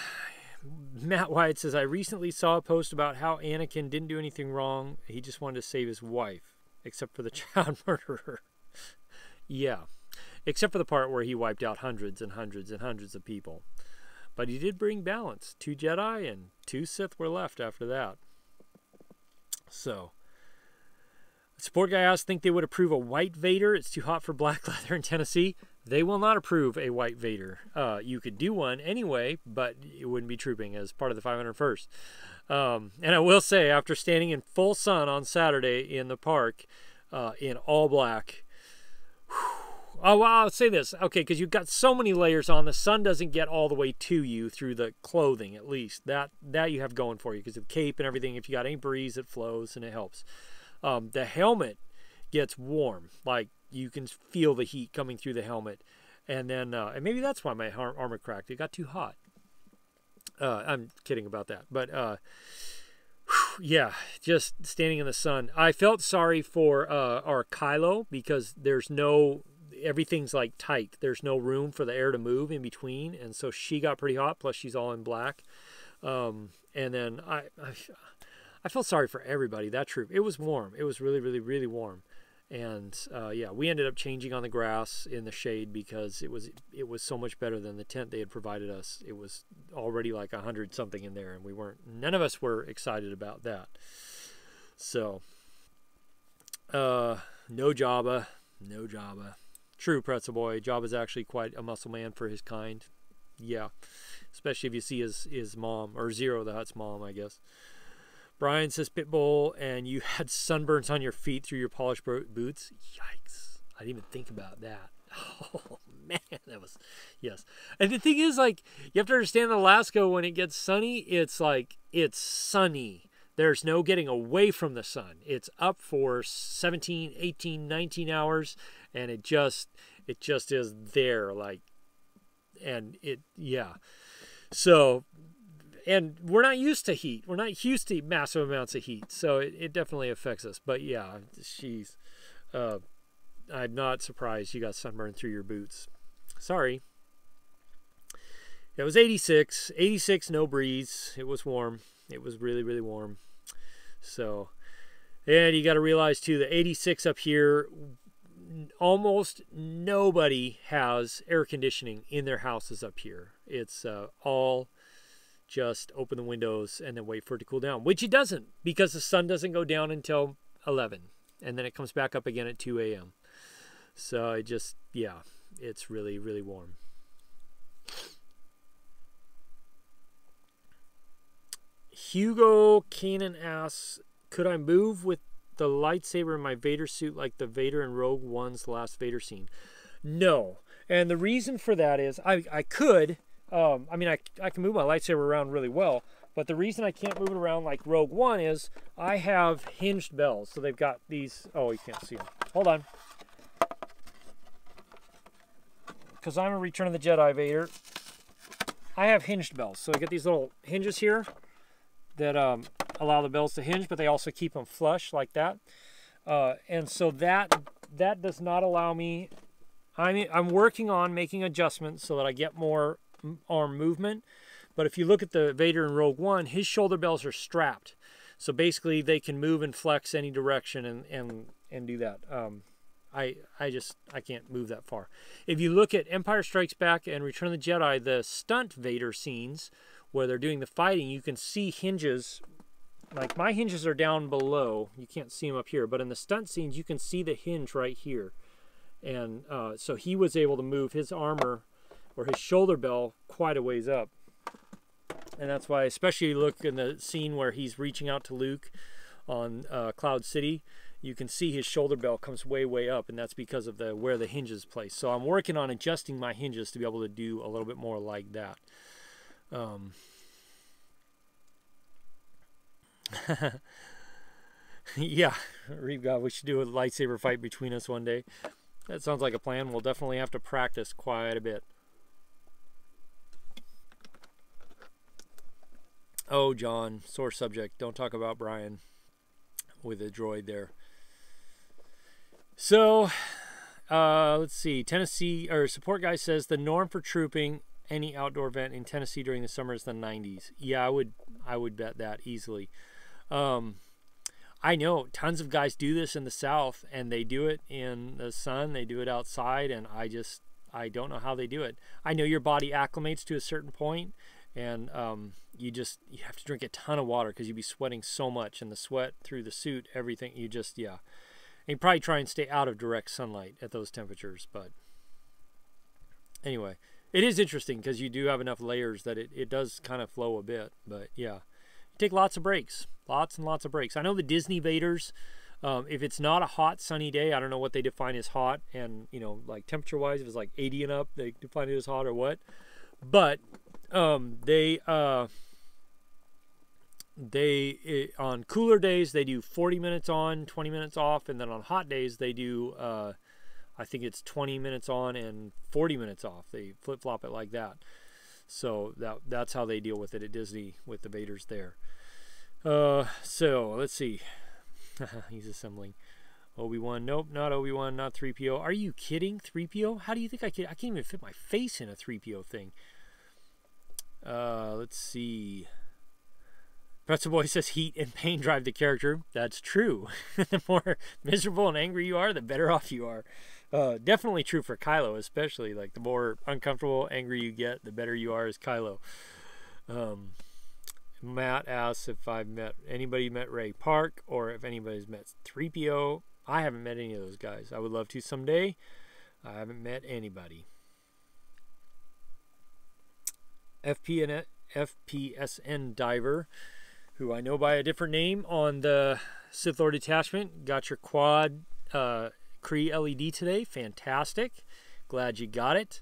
White says, I recently saw a post about how Anakin didn't do anything wrong. He just wanted to save his wife, except for the child murderer. Yeah, except for the part where he wiped out hundreds and hundreds and hundreds of people. But he did bring balance. 2 Jedi and 2 Sith were left after that. So, support guy asked, think they would approve a white Vader? It's too hot for black leather in Tennessee. They will not approve a white Vader. You could do one anyway, but it wouldn't be trooping as part of the 501st. And I will say, after standing in full sun on Saturday in the park in all black, whew, oh, well, I'll say this, okay, because you've got so many layers on, the sun doesn't get all the way to you through the clothing, at least. That you have going for you, because of the cape and everything, if you got any breeze, it flows and it helps. The helmet gets warm, like, you can feel the heat coming through the helmet. And then, and maybe that's why my armor cracked. It got too hot. I'm kidding about that. But, yeah, just standing in the sun. I felt sorry for our Kylo because there's no, everything's like tight. There's no room for the air to move in between. And so she got pretty hot, plus she's all in black. And then I felt sorry for everybody, that troop. It was warm. It was really, really, really warm. And yeah, we ended up changing on the grass in the shade because it was so much better than the tent they had provided us. It was already like 100 something in there, and we weren't. None of us were excited about that. So, no Jabba, no Jabba. True, Pretzel Boy. Jabba's actually quite a muscle man for his kind. Yeah, especially if you see his mom or Zero the Hutt's mom, I guess. Brian says, Pitbull, and you had sunburns on your feet through your polished boots. Yikes. I didn't even think about that. Oh, man. That was, yes. And the thing is, like, you have to understand in Alaska, when it gets sunny, it's like, it's sunny. There's no getting away from the sun. It's up for 17, 18, 19 hours, and it just is there, like, and it, yeah. So, and we're not used to heat. We're not used to massive amounts of heat. So it definitely affects us. But yeah, she's, I'm not surprised you got sunburned through your boots. Sorry. It was 86. 86, no breeze. It was warm. It was really, really warm. So, and you got to realize too, the 86 up here, almost nobody has air conditioning in their houses up here. It's all just open the windows and then wait for it to cool down, which it doesn't because the sun doesn't go down until 11, and then it comes back up again at 2 a.m. So it just, yeah, it's really, really warm. Hugo Cannon asks, could I move with the lightsaber in my Vader suit like the Vader in Rogue One's last Vader scene? No, and the reason for that is I could. I mean, I can move my lightsaber around really well, but the reason I can't move it around like Rogue One is I have hinged bells. So they've got these, oh, you can't see them. Hold on. Because I'm a Return of the Jedi Vader. I have hinged bells. So I get these little hinges here that allow the bells to hinge, but they also keep them flush like that. And so that does not allow me, I'm working on making adjustments so that I get more arm movement, but if you look at the Vader in Rogue One, his shoulder bells are strapped, so basically they can move and flex any direction and do that. I can't move that far. If you look at Empire Strikes Back and Return of the Jedi, the stunt Vader scenes where they're doing the fighting, you can see hinges. Like my hinges are down below, you can't see them up here, but in the stunt scenes you can see the hinge right here, and so he was able to move his armor or his shoulder bell quite a ways up. And that's why, especially you look in the scene where he's reaching out to Luke on Cloud City, you can see his shoulder belt comes way, way up, and that's because of the where the hinges place. So I'm working on adjusting my hinges to be able to do a little bit more like that. Yeah, Reeve God, we should do a lightsaber fight between us one day. That sounds like a plan. We'll definitely have to practice quite a bit. Oh, John, sore subject. Don't talk about Brian with the droid there. So, let's see. Tennessee, or support guy says, the norm for trooping any outdoor event in Tennessee during the summer is the 90s. Yeah, I would bet that easily. I know tons of guys do this in the South, and they do it in the sun. They do it outside, and I don't know how they do it. I know your body acclimates to a certain point, and you have to drink a ton of water because you'd be sweating so much, and the sweat through the suit, everything, yeah. And you probably try and stay out of direct sunlight at those temperatures, but anyway, it is interesting because you do have enough layers that it does kind of flow a bit, but yeah. You take lots of breaks, lots and lots of breaks. I know the Disney Vaders, if it's not a hot sunny day, I don't know what they define as hot, and you know, like temperature-wise, if it's like 80 and up, they define it as hot or what, but on cooler days they do 40 minutes on, 20 minutes off, and then on hot days they do I think it's 20 minutes on and 40 minutes off. They flip-flop it like that. So that's how they deal with it at Disney with the Vaders there. So let's see. He's assembling Obi-Wan. Nope, not Obi-Wan, not 3PO. Are you kidding? 3PO? How do you think I can't even fit my face in a 3PO thing. Let's see. Pretzel Boy says heat and pain drive the character. That's true. The more miserable and angry you are, the better off you are. Definitely true for Kylo, especially. Like, the more uncomfortable, angry you get, the better you are as Kylo. Matt asks if I've met anybody met Ray Park or if anybody's met 3PO. I haven't met any of those guys. I would love to someday. I haven't met anybody. FPSN Diver, who I know by a different name on the Sith Lord Detachment, got your quad Cree LED today. Fantastic. Glad you got it.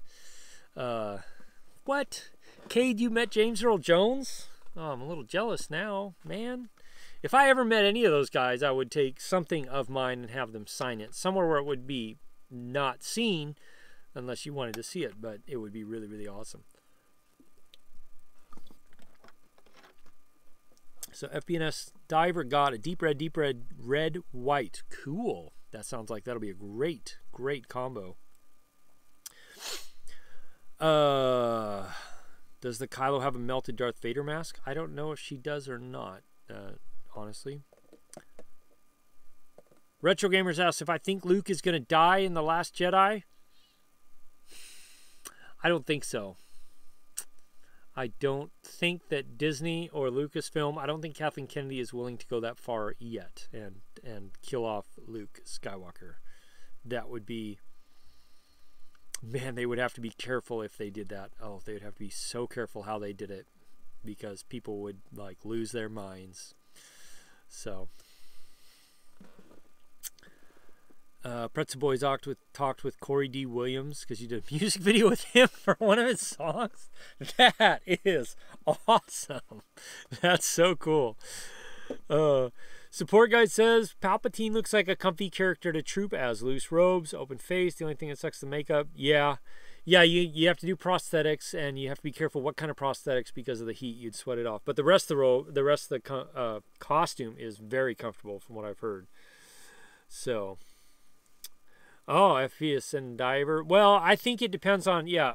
What? Cade, you met James Earl Jones? Oh, I'm a little jealous now, man. If I ever met any of those guys, I would take something of mine and have them sign it somewhere where it would be not seen unless you wanted to see it, but it would be really, really awesome. So FBNS Diver got a deep red, red, white. Cool. That sounds like that'll be a great, great combo. Does the Kylo have a melted Darth Vader mask? I don't know if she does or not, honestly. Retro Gamers asks if I think Luke is going to die in The Last Jedi. I don't think so. I don't think that Disney or Lucasfilm, I don't think Kathleen Kennedy is willing to go that far yet and kill off Luke Skywalker. That would be, man, they would have to be careful if they did that. Oh, they would have to be so careful how they did it because people would, like, lose their minds. So, Pretzel Boys talked with Corey D. Williams because you did a music video with him for one of his songs. That is awesome. That's so cool. Support guide says Palpatine looks like a comfy character to troop as. Loose robes, open face. The only thing that sucks the makeup. Yeah. Yeah, you have to do prosthetics, and you have to be careful what kind of prosthetics because of the heat. You'd sweat it off. But the rest of the costume is very comfortable from what I've heard. So... Oh, FPSN Diver. Well, I think it depends on, yeah,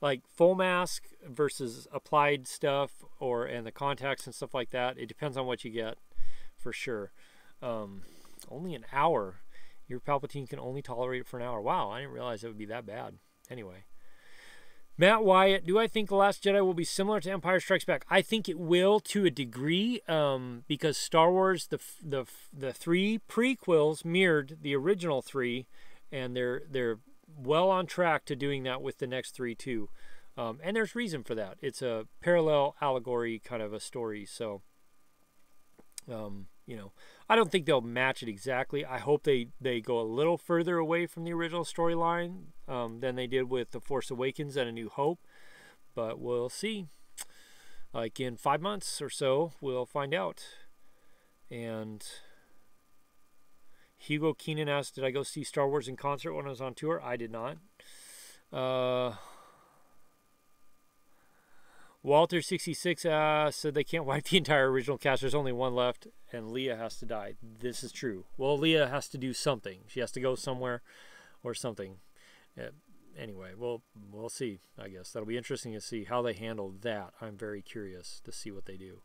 like full mask versus applied stuff and the contacts and stuff like that. It depends on what you get for sure. Only an hour. Your Palpatine can only tolerate it for an hour. Wow, I didn't realize it would be that bad. Anyway. Matt Wyatt, do I think The Last Jedi will be similar to Empire Strikes Back? I think it will to a degree because Star Wars, the three prequels mirrored the original three, and they're well on track to doing that with the next three too. And there's reason for that. It's a parallel allegory kind of a story. So, you know, I don't think they'll match it exactly. I hope they go a little further away from the original storyline than they did with The Force Awakens and A New Hope. But we'll see. Like in 5 months or so, we'll find out. And Hugo Keenan asked, did I go see Star Wars in concert when I was on tour? I did not. Walter66 said they can't wipe the entire original cast. There's only one left, and Leia has to die. This is true. Well, Leia has to do something. She has to go somewhere or something. Anyway, we'll see, I guess. That'll be interesting to see how they handle that. I'm very curious to see what they do.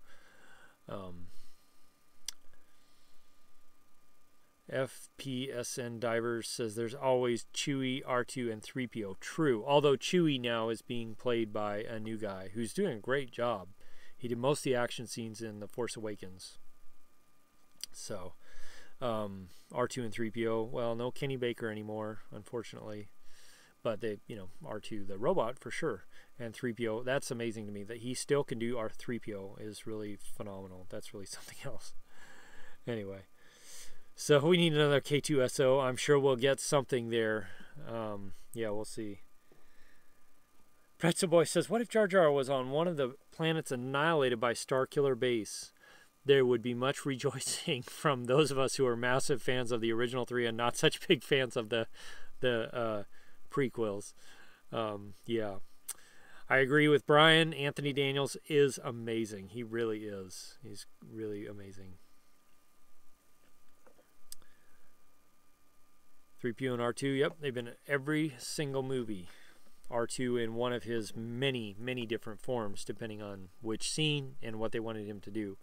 FPSN Divers says there's always Chewie, R2, and 3PO. True, although Chewie now is being played by a new guy who's doing a great job. He did most of the action scenes in The Force Awakens. So, R2 and 3PO, well, no Kenny Baker anymore, unfortunately. But they, you know, R2, the robot, for sure. And 3PO, that's amazing to me. That he still can do R3PO is really phenomenal. That's really something else. Anyway. So we need another K2SO. I'm sure we'll get something there. Yeah, we'll see. Pretzel Boy says, what if Jar Jar was on one of the planets annihilated by Starkiller Base? There would be much rejoicing from those of us who are massive fans of the original three and not such big fans of the prequels. Yeah. I agree with Brian. Anthony Daniels is amazing. He really is. He's really amazing. 3PO and R2, yep, they've been in every single movie. R2 in one of his many, many different forms, depending on which scene and what they wanted him to do.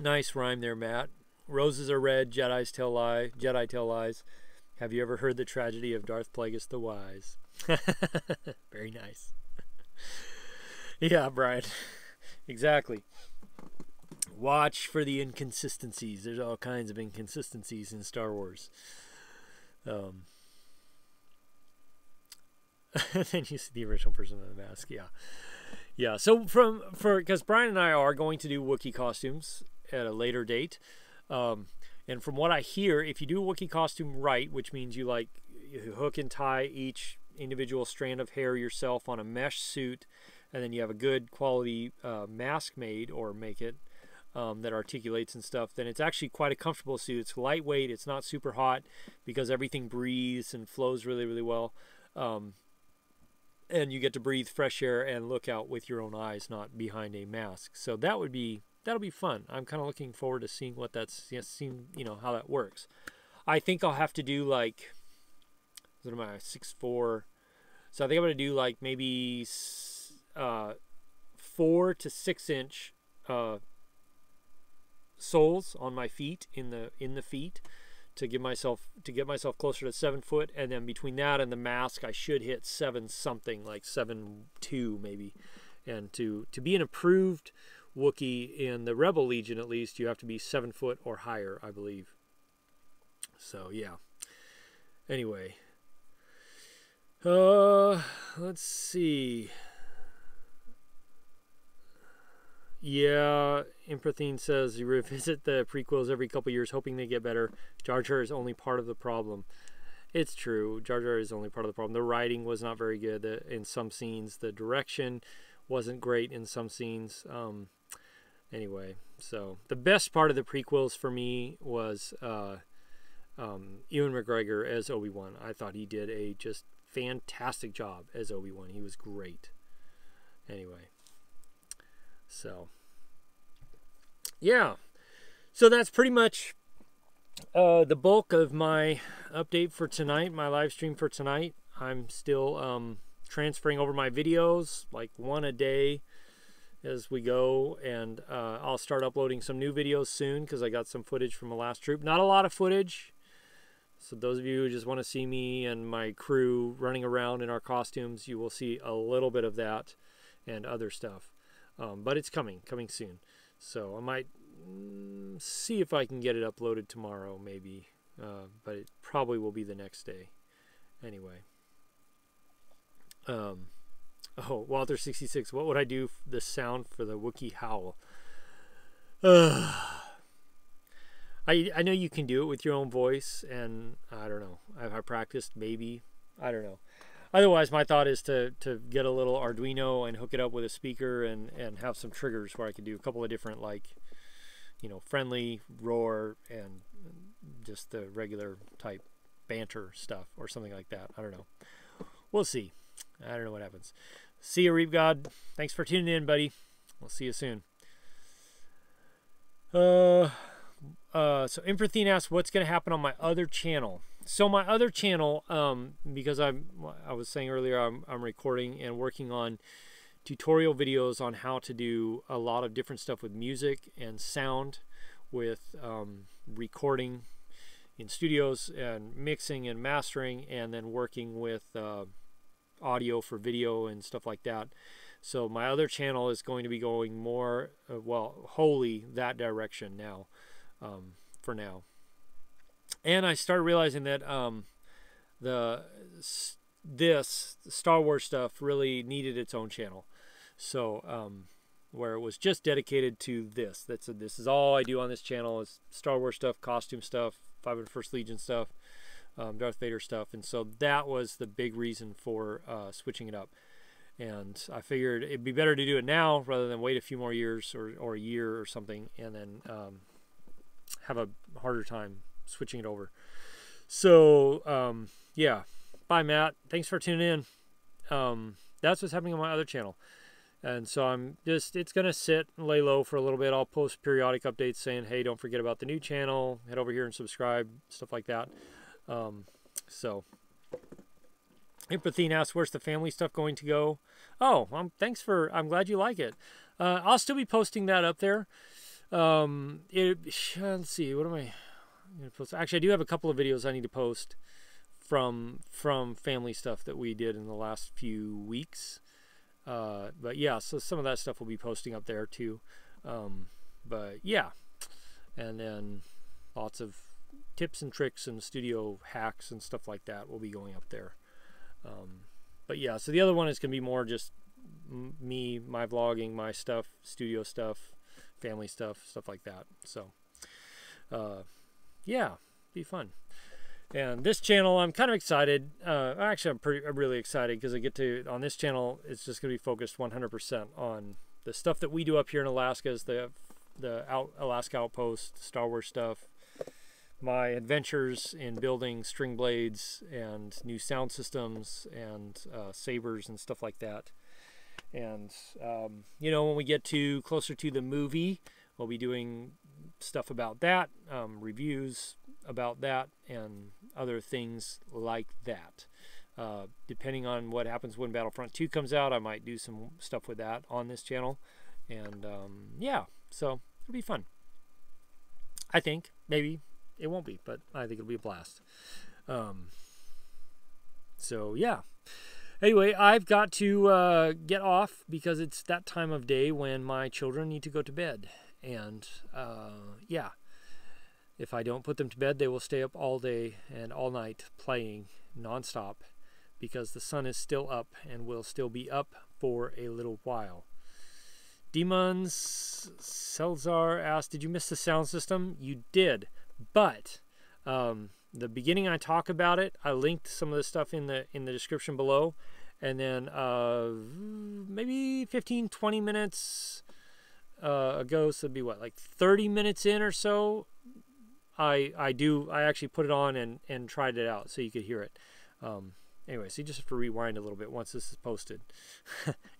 Nice rhyme there, Matt. Roses are red, Jedi tell lies. Have you ever heard the tragedy of Darth Plagueis the Wise? Very nice. Yeah, Brian, exactly. Watch for the inconsistencies. There's all kinds of inconsistencies in Star Wars. Then you see the original person in the mask. Yeah, yeah. So because Brian and I are going to do Wookiee costumes at a later date, and from what I hear, if you do a Wookiee costume right, which means you like hook and tie each individual strand of hair yourself on a mesh suit, and then you have a good quality mask made or make it. That articulates and stuff, then it's actually quite a comfortable suit. It's lightweight, it's not super hot because everything breathes and flows really, really well. And you get to breathe fresh air and look out with your own eyes, not behind a mask. So that'll be fun. I'm kind of looking forward to seeing what that's, you know, how that works. I think I'll have to do like, what am I, 6'4". So I think I'm going to do like maybe 4 to 6 inch, soles on my feet in the feet to give myself closer to 7 foot, and then between that and the mask I should hit 7 something, like 7'2" maybe. And to be an approved Wookiee in the Rebel Legion, at least, you have to be 7 foot or higher, I believe. So yeah. Anyway, let's see. Yeah, Imprathine says you revisit the prequels every couple years hoping they get better. Jar Jar is only part of the problem. It's true. Jar Jar is only part of the problem. The writing was not very good in some scenes. The direction wasn't great in some scenes. Anyway, so the best part of the prequels for me was Ewan McGregor as Obi-Wan. I thought he did a just fantastic job as Obi-Wan. He was great. Anyway. So, yeah, so that's pretty much the bulk of my update for tonight, my live stream for tonight. I'm still transferring over my videos, like one a day as we go, and I'll start uploading some new videos soon because I got some footage from the last troop. Not a lot of footage, so those of you who just want to see me and my crew running around in our costumes, you will see a little bit of that and other stuff. But it's coming soon. So I might see if I can get it uploaded tomorrow, maybe. But it probably will be the next day. Anyway. Oh, Walter 66. What would I do for the sound for the Wookiee howl? I know you can do it with your own voice, and I don't know. Have I practiced? Maybe. I don't know. Otherwise, my thought is to get a little Arduino and hook it up with a speaker and have some triggers where I can do a couple of different, like, you know, friendly, roar, and just the regular type banter stuff or something like that. I don't know. We'll see. I don't know what happens. See you, Reap God. Thanks for tuning in, buddy. We'll see you soon. So Infrathene asks, what's going to happen on my other channel? So my other channel, because I was saying earlier, I'm recording and working on tutorial videos on how to do a lot of different stuff with music and sound, with recording in studios and mixing and mastering, and then working with audio for video and stuff like that. So my other channel is going to be going more, wholly that direction now, for now. And I started realizing that this Star Wars stuff really needed its own channel. So where it was just dedicated to this. This is all I do on this channel is Star Wars stuff, costume stuff, 501st Legion stuff, Darth Vader stuff. And so that was the big reason for switching it up. And I figured it'd be better to do it now rather than wait a few more years or a year or something and then have a harder time switching it over. So yeah. Bye, Matt. Thanks for tuning in. That's what's happening on my other channel. And so I'm just, it's going to sit and lay low for a little bit. I'll post periodic updates saying, hey, don't forget about the new channel. Head over here and subscribe, stuff like that. So Empathine asks, where's the family stuff going to go? Oh, thanks for, I'm glad you like it. I'll still be posting that up there. Let's see, what am I going to post? Actually, I do have a couple of videos I need to post from family stuff that we did in the last few weeks. But yeah, so some of that stuff we'll be posting up there too. But yeah, and then lots of tips and tricks and studio hacks and stuff like that will be going up there. But yeah, so the other one is going to be more just me, my vlogging, my stuff, studio stuff, family stuff, stuff like that. So, yeah, be fun. And this channel, I'm kind of excited. Actually, I'm really excited because I get to, on this channel, it's just going to be focused 100% on the stuff that we do up here in Alaska, is the Alaska Outpost, Star Wars stuff, my adventures in building string blades and new sound systems and sabers and stuff like that. And, you know, when we get to closer to the movie, we'll be doing stuff about that, reviews about that, and other things like that. Depending on what happens when Battlefront 2 comes out, I might do some stuff with that on this channel. And, yeah, so it'll be fun. I think. Maybe. It won't be, but I think it'll be a blast. So, yeah. Anyway, I've got to get off because it's that time of day when my children need to go to bed. And, yeah, if I don't put them to bed, they will stay up all day and all night playing nonstop because the sun is still up and will still be up for a little while. Demons Selzar asked, did you miss the sound system? You did. But the beginning I talk about it, I linked some of the stuff in the description below. And then maybe 15, 20 minutes ago, so it'd be what, like 30 minutes in or so, I actually put it on and tried it out so you could hear it. Anyway, so you just have to rewind a little bit once this is posted.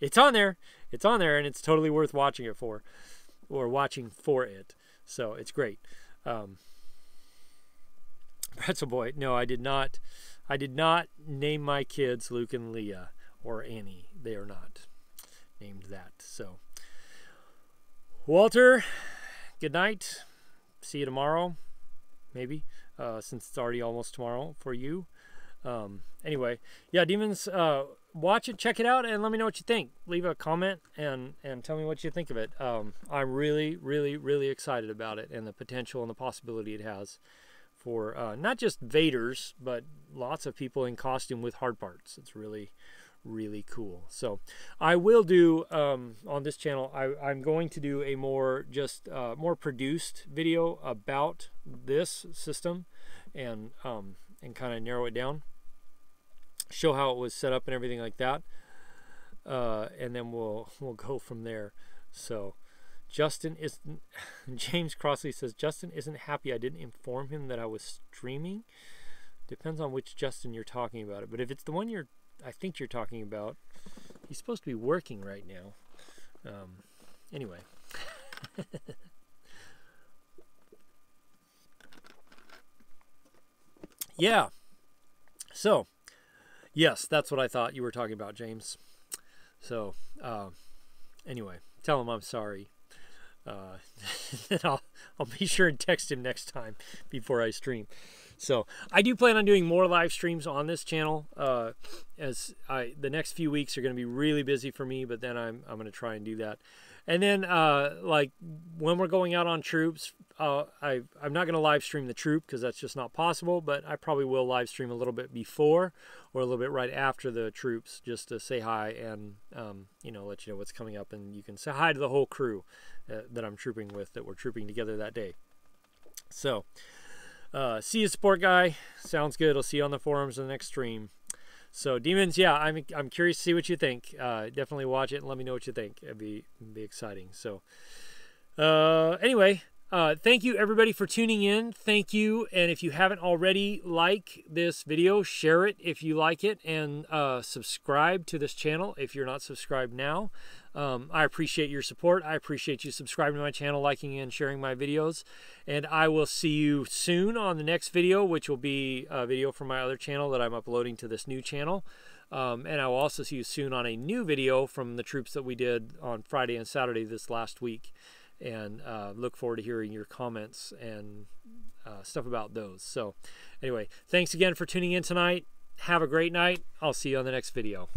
It's on there. It's on there, and it's totally worth watching it for, or watching for it. So it's great. Pretzel Boy, no, I did not name my kids Luke and Leia or Annie. They are not named that. So, Walter, good night. See you tomorrow, maybe, since it's already almost tomorrow for you. Anyway, yeah, Demons, watch it, check it out, and let me know what you think. Leave a comment and tell me what you think of it. I'm really, really, really excited about it and the potential and the possibility it has for not just Vaders, but lots of people in costume with hard parts. It's really, really cool. So I will do, on this channel, I'm going to do a more just more produced video about this system and kind of narrow it down, show how it was set up and everything like that, and then we'll go from there. So James Crossley says, Justin isn't happy I didn't inform him that I was streaming. Depends on which Justin you're talking about it. But if it's the one I think you're talking about, he's supposed to be working right now. Anyway. Yeah. So, yes, that's what I thought you were talking about, James. So, anyway, tell him I'm sorry. And I'll be sure and text him next time before I stream. So I do plan on doing more live streams on this channel. The next few weeks are going to be really busy for me, but then I'm going to try and do that. And then like when we're going out on troops, I'm not going to live stream the troop because that's just not possible, but I probably will live stream a little bit before or a little bit right after the troops just to say hi and you know, let you know what's coming up, and you can say hi to the whole crew that I'm trooping with, that we're trooping together that day. So see you, support guy. Sounds good. I'll see you on the forums in the next stream. So Demons, yeah, I'm curious to see what you think. Definitely watch it and let me know what you think. It'd be exciting. So anyway, thank you everybody for tuning in. Thank you. And if you haven't already, like this video, share it if you like it, and subscribe to this channel if you're not subscribed now. I appreciate your support. I appreciate you subscribing to my channel, liking and sharing my videos. And I will see you soon on the next video, which will be a video from my other channel that I'm uploading to this new channel. And I will also see you soon on a new video from the troops that we did on Friday and Saturday this last week. And look forward to hearing your comments and stuff about those. So anyway, thanks again for tuning in tonight. Have a great night. I'll see you on the next video.